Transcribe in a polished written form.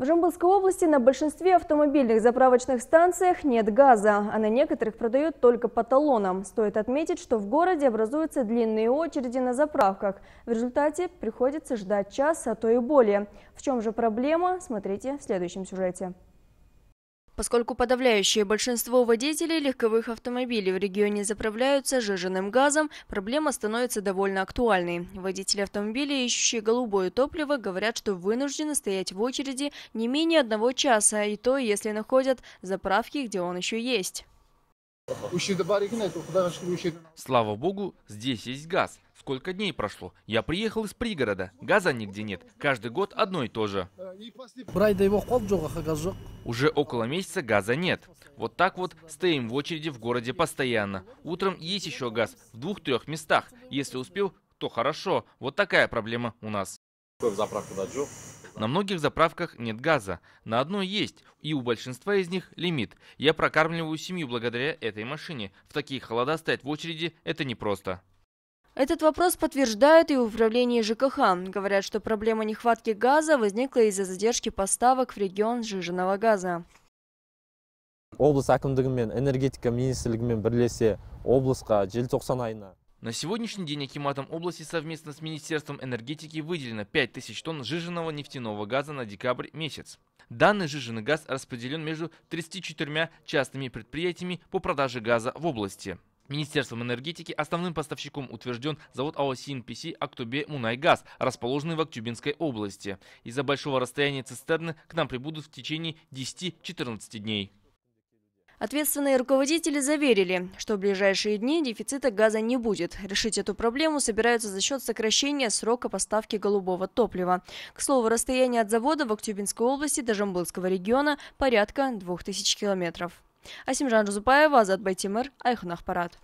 В Жамбылской области на большинстве автомобильных заправочных станциях нет газа, а на некоторых продают только по талонам. Стоит отметить, что в городе образуются длинные очереди на заправках. В результате приходится ждать час, а то и более. В чем же проблема, смотрите в следующем сюжете. Поскольку подавляющее большинство водителей легковых автомобилей в регионе заправляются сжиженным газом, проблема становится довольно актуальной. Водители автомобилей, ищущие голубое топливо, говорят, что вынуждены стоять в очереди не менее 1 часа, и то, если находят заправки, где он еще есть. Слава богу, здесь есть газ. Сколько дней прошло? Я приехал из пригорода. Газа нигде нет. Каждый год одно и то же. Уже около месяца газа нет. Вот так вот стоим в очереди в городе постоянно. Утром есть еще газ в 2-3 местах. Если успел, то хорошо. Вот такая проблема у нас. На многих заправках нет газа. На одной есть, и у большинства из них лимит. Я прокармливаю семью благодаря этой машине. В такие холода стоять в очереди – это непросто. Этот вопрос подтверждает и управление ЖКХ. Говорят, что проблема нехватки газа возникла из-за задержки поставок в регион сжиженного газа. На сегодняшний день акиматом области совместно с Министерством энергетики выделено 5000 тонн сжиженного нефтяного газа на декабрь месяц. Данный сжиженный газ распределен между 34 частными предприятиями по продаже газа в области. Министерством энергетики основным поставщиком утвержден завод АОСИН-ПС «Актюбе Мунайгаз», расположенный в Актюбинской области. Из-за большого расстояния цистерны к нам прибудут в течение 10-14 дней. Ответственные руководители заверили, что в ближайшие дни дефицита газа не будет. Решить эту проблему собираются за счет сокращения срока поставки голубого топлива. К слову, расстояние от завода в Актюбинской области до Жамбылского региона порядка 2000 километров. Асимжан Жузупаева, Задбай Тимр, Айхнах Парат.